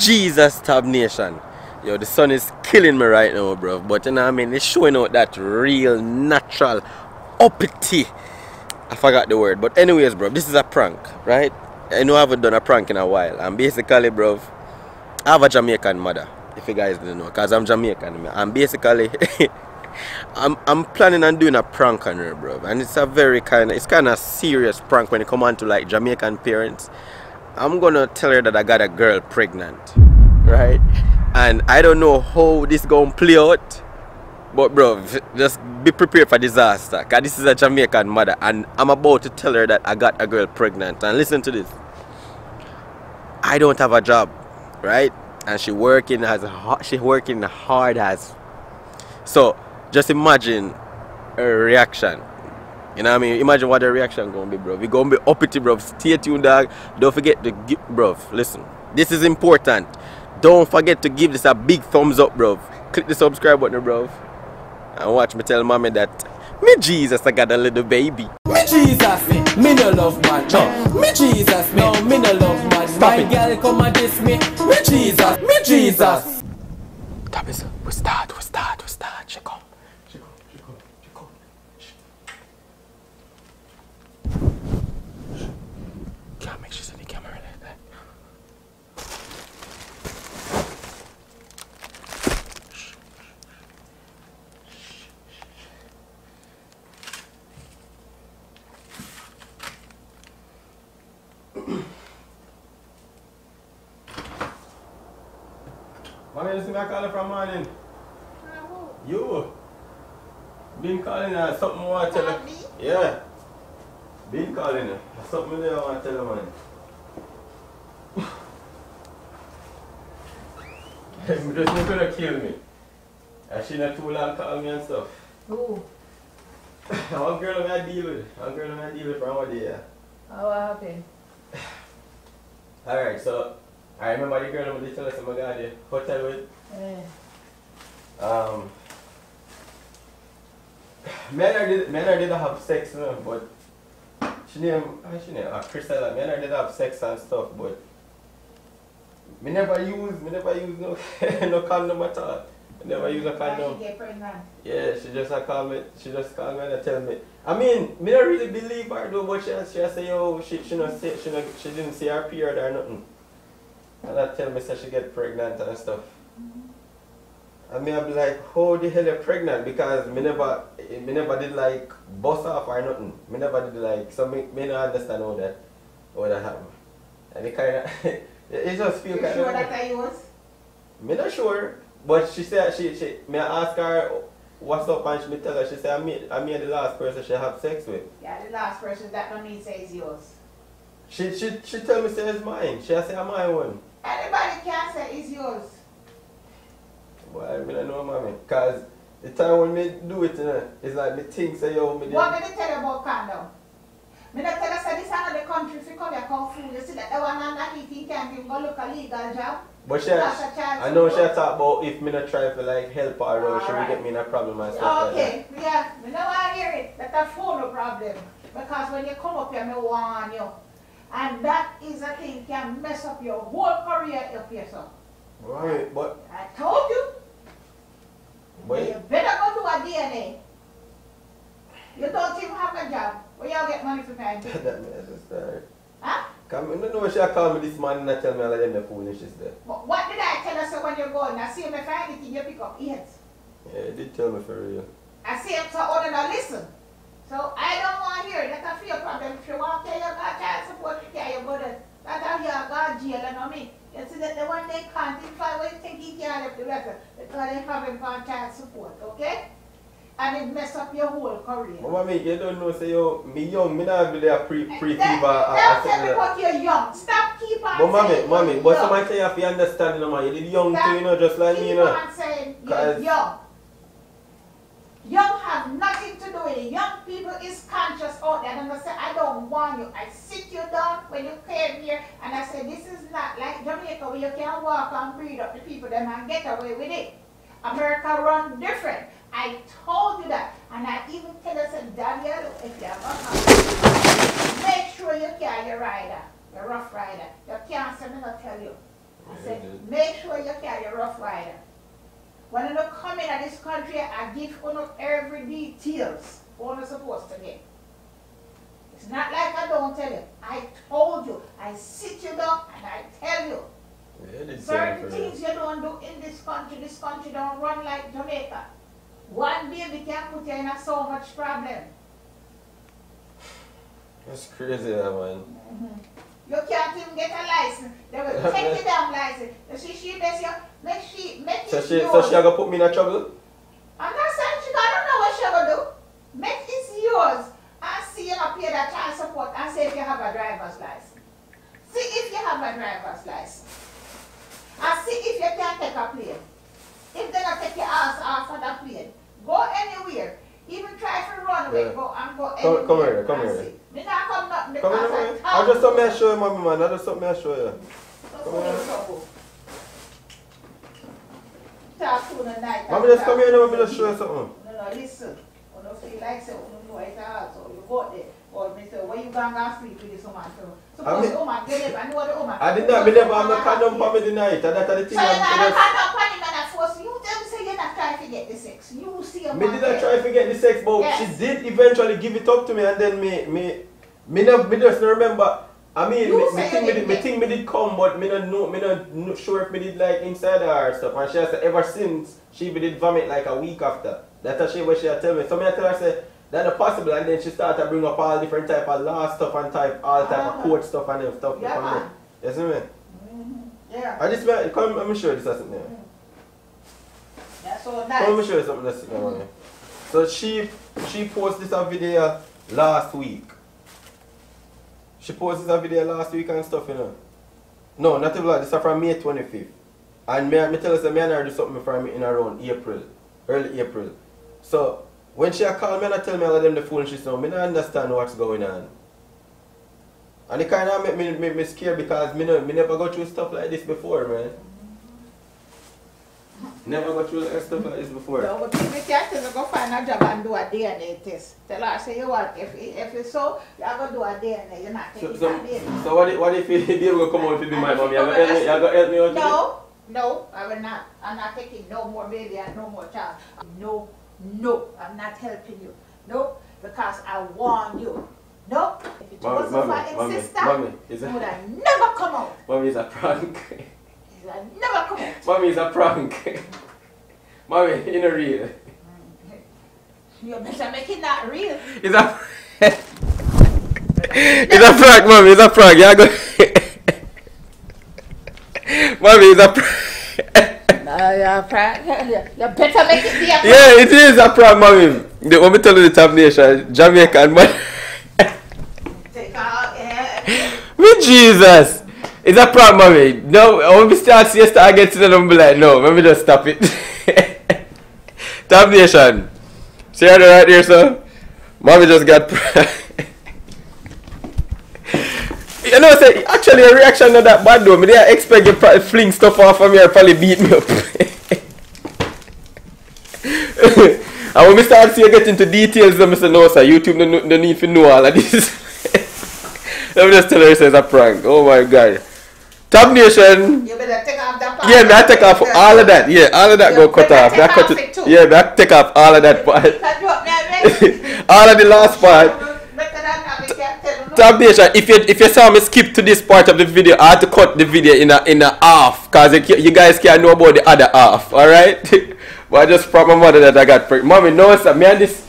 Jesus, Tab Nation. Yo, the sun is killing me right now, bro. But you know what I mean? It's showing out that real, natural, uppity. I forgot the word. But anyways, bro, this is a prank, right? I know I haven't done a prank in a while. And basically, bro, I have a Jamaican mother, if you guys didn't know. Because I'm Jamaican. And basically, I'm planning on doing a prank on her, bro. And it's a very kind of serious prank when it comes on to, like, Jamaican parents. I'm gonna tell her that I got a girl pregnant, right? And I don't know how this gonna play out, but bro, just be prepared for disaster, cause this is a Jamaican mother, and I'm about to tell her that I got a girl pregnant. And listen to this: I don't have a job, right? And she working hard as. So just imagine her reaction. You know what I mean? Imagine what the reaction gonna be, bro. We gonna be uppity, bro. Stay tuned, dog. Don't forget to give, bro. Listen, this is important. Don't forget to give this a big thumbs up, bro. Click the subscribe button, bro. And watch me tell mommy that Mijeezas, I got a little baby. Mijeezas, me no love man. Mijeezas, no, me no love man. Stop my it. Girl come and diss me. Mijeezas, Mijeezas. Tabis, we start. She come. Mommy, listen, I call her from morning. Who? You. Been calling her something I want to tell her. Yeah. Been calling her. Something there I want to tell her, man. Just you could have killed me. And she not too long calling me and stuff. Who? One girl I'm deal with. From over there. Oh, what happened? Alright, so. I remember the girl who did tell us about the hotel with. Yeah. Men did have sex, you know, but Crystal, men did have sex and stuff, but me never use no no condom at all. I never use a condom. She get pregnant. Yeah, she just called me and tell me. I mean, me don't really believe her though, but she say yo, she didn't see her period or nothing. And I tell me so she get pregnant and stuff. Mm-hmm. And me I be like, how the hell you pregnant? Because me never did like bust off or nothing. Me never did like, so me don't understand how that happened. And it kinda it just feel kinda. You sure that I was? Me not sure. But she said me ask her what's up and she tell her, she said I mean the last person she have sex with. Yeah, the last person that don't mean says yours. She tell me say it's mine. She say I'm my one. Anybody can say it's yours. Well, I mean, I know, mommy. Because the time when me do it, you know, it's like me think, say, yo, me did. What did I tell you about condom? Me not tell you, say, this is another country, if you come here, come fool. You see that the one on that he can't even go look a legal job. But she has, I know she talk about if me not try to, like, help her out, she will get me in a problem and stuff okay. Like that. Okay, yeah. Me know I hear it. That's a phone problem. Because when you come up here, me warn you. And that is a thing can mess up your whole career if you so. Right, but I told you. But you better go to a DNA. You don't even have a job. Where y'all get money for paying? That mess is there. Huh? Come in, no, she call me this morning and tell me all of them the foolishness there. But what did I tell her so when you're going? I see him if I anything you pick up ears. Yeah, you did tell me for real. I see him so on and I listen. So I don't want to hear it. That's a fear problem. If you want to tell your God child support, you care your brother. That's how you got jail and all me. You see that the one they can't find where you take it care of the rest because they haven't got child support, okay? And it mess up your whole career. Mama, me, you don't know, say yo, me young, me not be there pre-fever. Don't tell me what you're young. Stop keep on saying. But mommy, but somebody say you have to understand, you know, you did young too, you know, just like me, you know. Keep on saying you're young. Young have nothing to do with it. Young people is conscious out there. And I say, I don't want you. I sit you down when you came here. And I say, this is not like Jamaica where you can walk and breed up the people that man get away with it. America run different. I told you that. And I even tell us, Daniel, if you have a house, make sure you carry your rider, your rough rider. You can't say, me not tell you. I said, where you carry a Rough Rider. When you come in at this country, I give you every details you're supposed to get. It's not like I don't tell you. I told you. I sit you down and I tell you. Yeah, certain things you don't do in this country. This country don't run like Jamaica. One baby can put you in a so much problem. That's crazy, that man. Mm-hmm. You can't even get a license. They will take the damn license. So she gonna put me in a trouble? I'm not saying she don't know what she gonna do. Make it yours. And see you gonna pay that child support and say if you have a driver's license. See if you have a driver's license. And see if you can take a plane. If they don't take your ass off of that plane, go anywhere. Even try to run away, yeah. go anywhere. Come here. Me not come up because I just something I show you, mommy man. I just something I show you. Mommy, just come here now. Mommy, just show you something. No, listen. I don't feel like so. I don't know it at all. So you go there. Or me say, where you going to sleep with this woman? Suppose the woman get up and know the woman. I did not. Me never have no condom for me tonight. That's the thing. So you not have condom for him and I force you. You did not try to get the sex. You see a man. Me did not try to get the sex, but yes, she did eventually give it up to me, and then me just don't remember. I mean, me think me did come, but me not sure if me did like inside her stuff. And she has said ever since she did vomit like a week after. That's what she had tell me. So me I tell her say that's not possible, and then she started to bring up all different type of law stuff and all type of court stuff and them stuff. Yeah. From you see me? Mm-hmm. Yeah. I just come. I'm sure this hasn't there. That's so nice. Let me show you something that's in there. So she posted a video last week. She posted a video last week and stuff, you know. No, not even like this is from May 25th. And me tell us that me and her do something from in around April. Early April. So when she called me and tell me all of them the fool and she said, I don't understand what's going on. And it kinda make me scared because me never go through stuff like this before, man. Never got through stuff like this before. No, but if you can't go find a job and do a DNA test. Tell her, say you what, if it's so, you have to do a DNA, you're not taking a DNA. So what if the deal will come out to be my mommy? You have to help me out? No, I will not. I'm not taking no more baby and no more child. No, I'm not helping you. No, because I warn you. No, if it wasn't for his sister, you would have never come out. Mommy, is a prank. I never come out. Mommy, is a prank. Mommy, in a real. You better make it not real. It's a prank. It's a prank, mommy. It's a prank. Yeah, go. Mommy, it's a prank. No, you're a prank. You better make it be a prank. Yeah, it is a prank, mommy. The woman telling the Tab Nation, Jamaican man. Take out, yeah. Mijeezas. It's a prank, mommy. No, when we start siesta, I get to the number like, no, let me just stop it. Tab Nation. See how they're right here, sir? Mommy just got pranked. You know, say, actually, your reaction not that bad, though. I didn't expect you to fling stuff off of me and probably beat me up. And when we start see you get into details, I say, no, sir, YouTube don't need to know all of this. Let me just tell her, it's a prank. Oh, my God. Tab Nation. You better take off that part. Yeah, I take off all of that. Yeah, all of that go cut off. Yeah, I take off all of that part. All of the last part. Tab Nation, if you saw me skip to this part of the video, I had to cut the video in a half. Because you guys can't know about the other half. Alright? But I just promised my mother that I got pregnant. Mommy, no, sir. Me and this...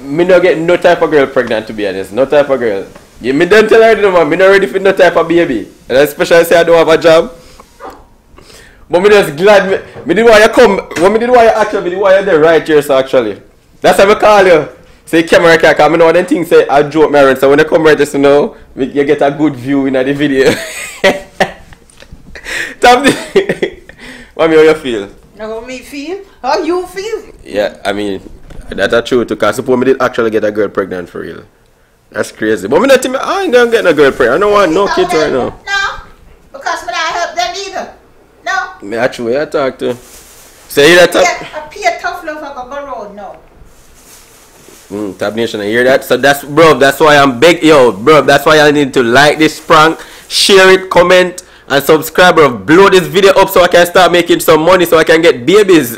Me not get no type of girl pregnant, to be honest. No type of girl. Yeah, me don't tell her no man, me not ready for no type of baby. And especially say I don't have a job. But me just glad me did why you come. When me did why you actually, me did why you there right here, so actually. That's how I call you. Say camera can come, I know them things say I joke married. So when you come right just now, you get a good view in the video. Tap the Mommy, how you feel? How me feel? How you feel? Yeah, I mean that's true too, cause suppose me did actually get a girl pregnant for real. That's crazy. But I ain't gonna get no girl pregnant. I don't want no kids right now. No, because I don't help them either. No. Me actually, I talk to. Say that. I peer tough love I go road now. Tab Nation, I hear that. So that's bro. That's why I'm big, yo, bro. That's why I need to like this prank, share it, comment, and subscriber, blow this video up so I can start making some money so I can get babies.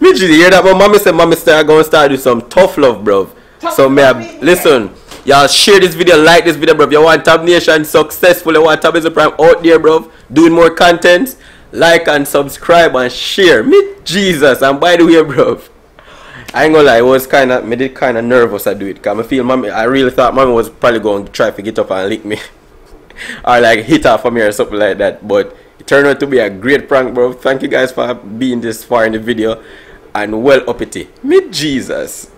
Midge, you hear that? But mommy said, mommy said I'm gonna start doing some tough love, bro. So may I, listen, y'all share this video, like this video, bro. If you want Tab Nation successful, you want Tab is a prime out there, bro, doing more content, like and subscribe and share. Mijeezas. And by the way, bro, I ain't gonna lie, I was kinda nervous I do it, cause I feel mommy, I really thought mommy was probably gonna try to get up and lick me or like hit her for me or something like that, but it turned out to be a great prank, bro. Thank you guys for being this far in the video, and well uppity. Mijeezas.